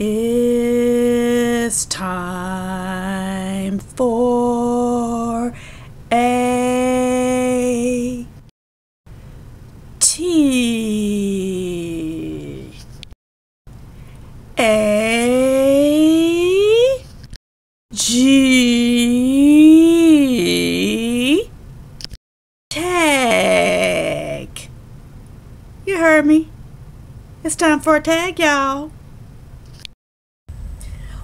It's time for a tea. A G tag. You heard me. It's time for a tag, y'all.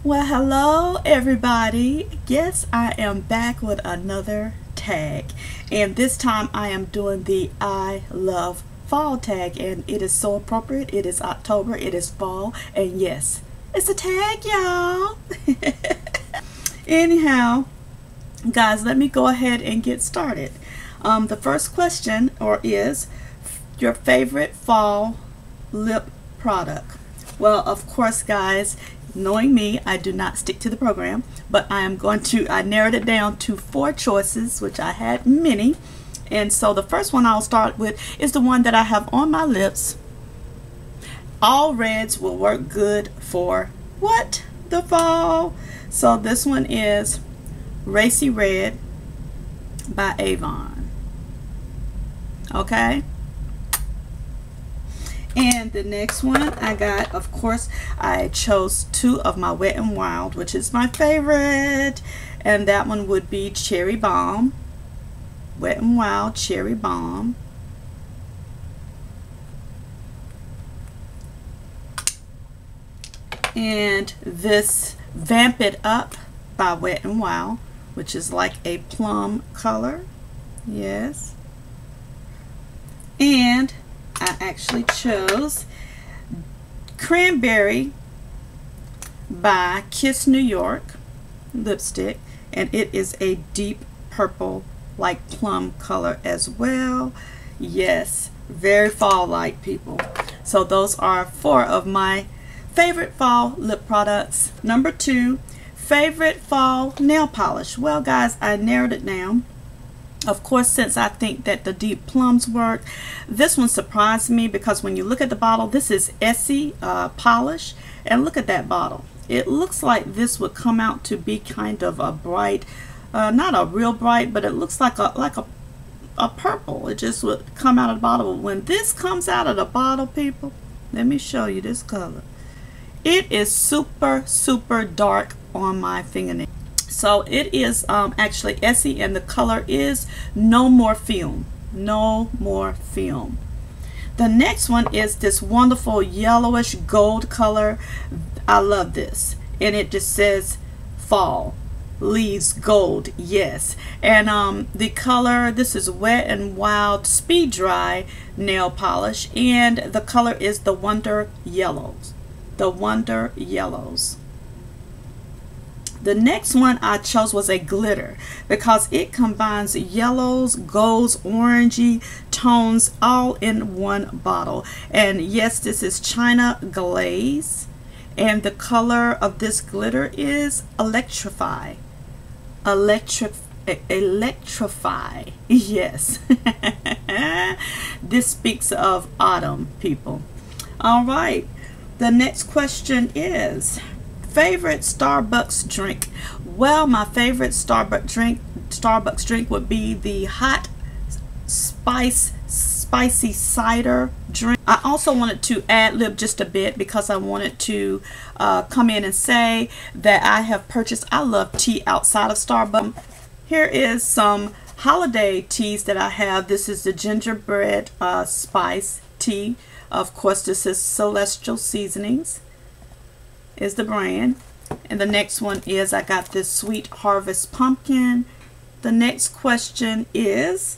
Well, hello everybody. Yes, I am back with another tag, and this time I am doing the I love fall tag, and it is so appropriate. It is October, it is fall, and yes, it's a tag, y'all. Anyhow, guys, let me go ahead and get started. The first question is your favorite fall lip product. Well, of course, guys, knowing me, I do not stick to the program, but I narrowed it down to 4 choices, which I had many. And so the first one I'll start with is the one that I have on my lips. All reds will work good for what? The fall. So this one is Racy Red by Avon. Okay. And the next one I got, of course, I chose 2 of my Wet n Wild, which is my favorite. And that one would be Cherry Balm. Wet n Wild Cherry Balm. And this Vamp It Up by Wet n Wild, which is like a plum color. Yes. And I actually chose Cranberry by Kiss New York lipstick, and it is a deep purple like plum color as well. Yes, very fall like, people. So those are 4 of my favorite fall lip products. Number 2, favorite fall nail polish. Well, guys, I narrowed it down. Of course, since I think that the deep plums work, this one surprised me, because when you look at the bottle, this is Essie polish, and look at that bottle. It looks like this would come out to be kind of a bright, not a real bright, but it looks like a purple. It just would come out of the bottle. When this comes out of the bottle, people, let me show you this color. It is super, super dark on my fingernail. So it is actually Essie, and the color is No More Film. No More Film. The next one is this wonderful yellowish gold color. I love this. And it just says fall, leaves gold, yes. And the color, this is Wet n Wild Speed Dry nail polish, and the color is the Wonder Yellows. The Wonder Yellows. The next one I chose was a glitter, because it combines yellows, golds, orangey tones all in one bottle. And yes, this is China Glaze, and the color of this glitter is Electrify. Electrify, yes. This speaks of autumn, people. All right, the next question is favorite Starbucks drink. Well, my favorite Starbucks drink would be the hot spicy cider drink. I also wanted to ad-lib just a bit, because I wanted to come in and say that I have purchased, I love tea outside of Starbucks. Here is some holiday teas that I have. This is the gingerbread spice tea. Of course, this is Celestial Seasonings is the brand. And the next one is I got this Sweet Harvest Pumpkin. The next question is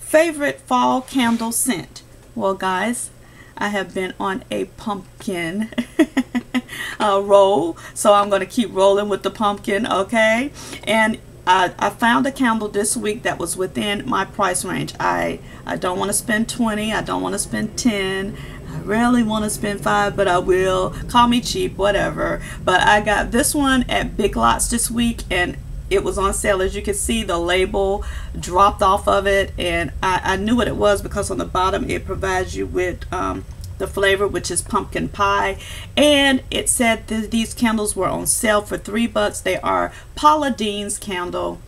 favorite fall candle scent. Well, guys, I have been on a pumpkin roll, so I'm going to keep rolling with the pumpkin, okay? And I found a candle this week that was within my price range. I don't want to spend $20, I don't want to spend $10, I rarely want to spend $5, but I will. Call me cheap, whatever. But I got this one at Big Lots this week, and it was on sale. As you can see, the label dropped off of it, and I knew what it was, because on the bottom it provides you with the flavor, which is pumpkin pie. And it said that these candles were on sale for $3. They are Paula Deen's candle.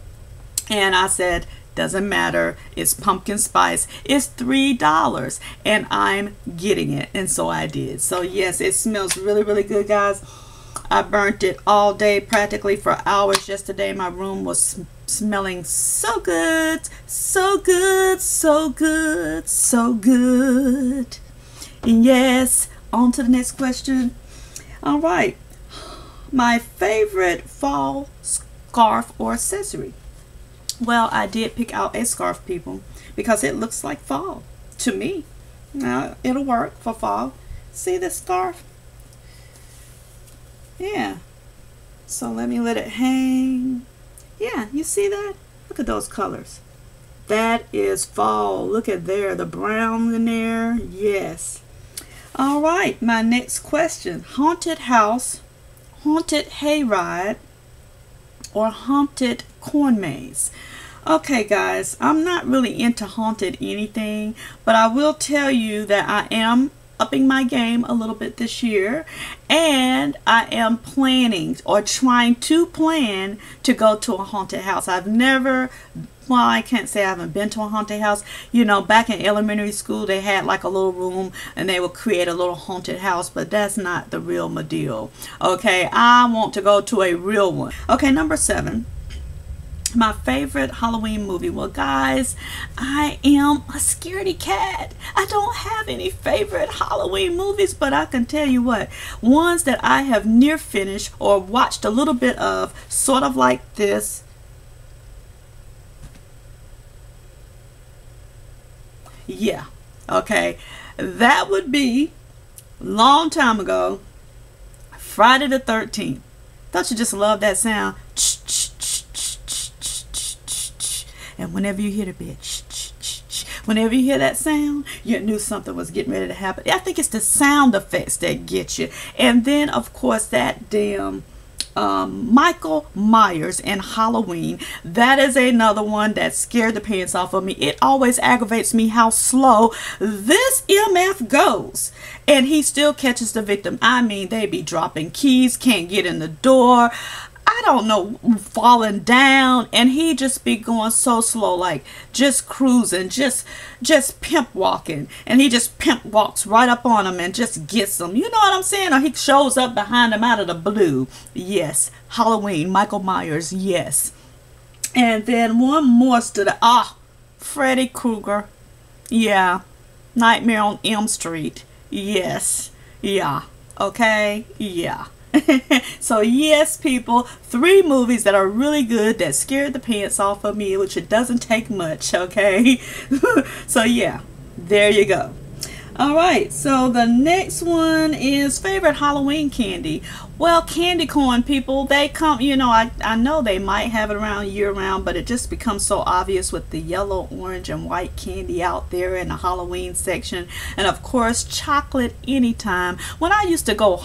And I said, doesn't matter, it's pumpkin spice, it's $3 and I'm getting it. And so I did. So yes, it smells really, really good, guys. I burnt it all day, practically for hours yesterday. My room was smelling so good, so good, so good, so good. And yes, on to the next question. All right, my favorite fall scarf or accessory. Well, I did pick out a scarf, people, because it looks like fall to me. Now, it'll work for fall. See this scarf? Yeah. So let me let it hang. Yeah, you see that? Look at those colors. That is fall. Look at there, the brown in there. Yes. All right, my next question. Haunted house, haunted hayride, or haunted corn maze. Okay, guys, I'm not really into haunted anything, but I will tell you that I am upping my game a little bit this year, and I am planning or trying to plan to go to a haunted house. I've never, well, I can't say I haven't been to a haunted house. You know, back in elementary school, they had like a little room and they would create a little haunted house, but that's not the real deal. Okay, I want to go to a real one. Okay, number 7. My favorite Halloween movie. Well, guys, I am a scaredy cat. I don't have any favorite Halloween movies, but I can tell you what, ones that I have near finished or watched a little bit of, sort of like this. Yeah, okay, that would be long time ago, Friday the 13th. Don't you just love that sound? And whenever you hear the bit, whenever you hear that sound, you knew something was getting ready to happen. I think it's the sound effects that get you. And then, of course, that damn Michael Myers in Halloween. That is another one that scared the pants off of me. It always aggravates me how slow this MF goes. And he still catches the victim. I mean, they be dropping keys, can't get in the door, I don't know, falling down, and he just be going so slow, like just cruising, just pimp walking, and he just pimp walks right up on him and just gets him. You know what I'm saying? Or he shows up behind him out of the blue. Yes, Halloween, Michael Myers, yes. And then one more stood out. Ah, Freddy Krueger. Yeah, Nightmare on Elm Street. Yes, yeah, okay, yeah. So yes, people, 3 movies that are really good that scared the pants off of me, which it doesn't take much, okay? So yeah, there you go. All right, so the next one is favorite Halloween candy. Well, candy corn, people, they come, you know, I know they might have it around year-round, but it just becomes so obvious with the yellow, orange, and white candy out there in the Halloween section. And, of course, chocolate anytime. When I used to go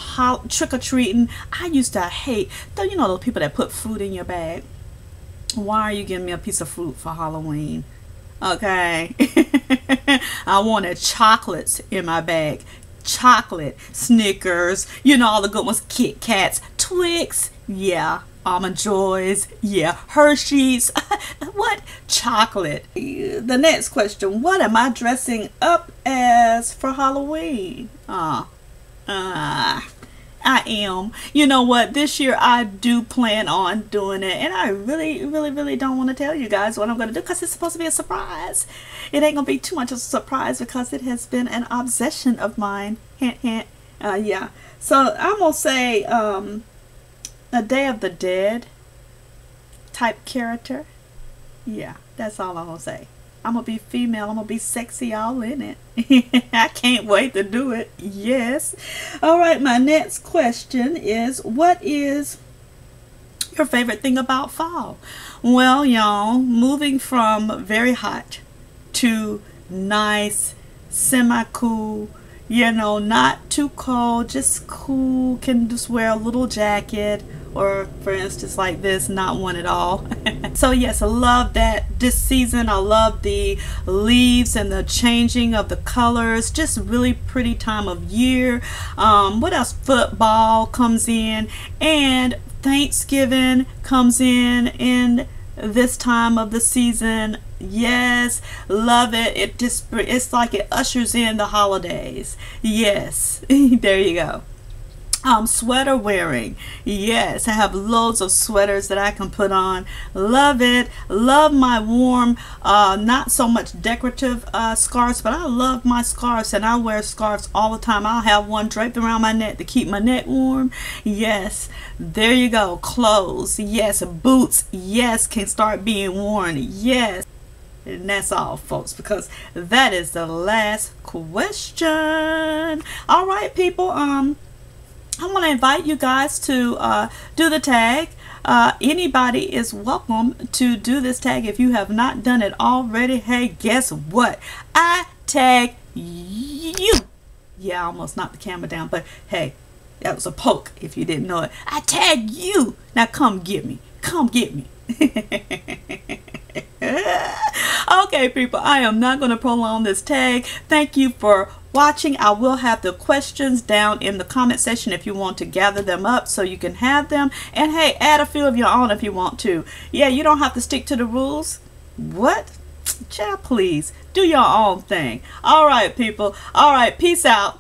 trick-or-treating, I used to hate, you know, those people that put fruit in your bag. Why are you giving me a piece of fruit for Halloween? Okay. I wanted chocolates in my bag. Chocolate, Snickers, you know, all the good ones, Kit Kats, Twix, yeah, Almond Joys, yeah, Hershey's. What? Chocolate. The next question, what am I dressing up as for Halloween? I am. You know what? This year I do plan on doing it, and I really, really, really don't want to tell you guys what I'm going to do because it's supposed to be a surprise. It ain't going to be too much of a surprise because it has been an obsession of mine. Hint, hint. Yeah. So I'm going to say a Day of the Dead type character. Yeah, that's all I'm going to say. I'm going to be female. I'm going to be sexy all in it. I can't wait to do it. Yes. All right. My next question is, what is your favorite thing about fall? Well, y'all, moving from very hot to nice, semi-cool, you know, not too cold, just cool, can just wear a little jacket or for instance like this, not one at all. So yes, I love that this season. I love the leaves and the changing of the colors. Just really pretty time of year. What else? Football comes in, and Thanksgiving comes in this time of the season. Yes, love it. It just, it's like it ushers in the holidays. Yes. There you go. Sweater wearing. Yes, I have loads of sweaters that I can put on. Love it. Love my warm, not so much decorative scarves, but I love my scarves, and I wear scarves all the time. I'll have one draped around my neck to keep my neck warm. Yes, there you go. Clothes. Yes, boots. Yes, can start being worn. Yes. And that's all, folks, because that is the last question. All right, people. I want to invite you guys to do the tag. Anybody is welcome to do this tag if you have not done it already. Hey, guess what? I tag you. Yeah, I almost knocked the camera down, but hey, that was a poke if you didn't know it. I tag you. Now come get me. Come get me. Okay, people, I am not going to prolong this tag. Thank you for watching. I will have the questions down in the comment section if you want to gather them up so you can have them. And hey, add a few of your own if you want to. Yeah, you don't have to stick to the rules. What? Child, please do your own thing. All right, people. All right, peace out.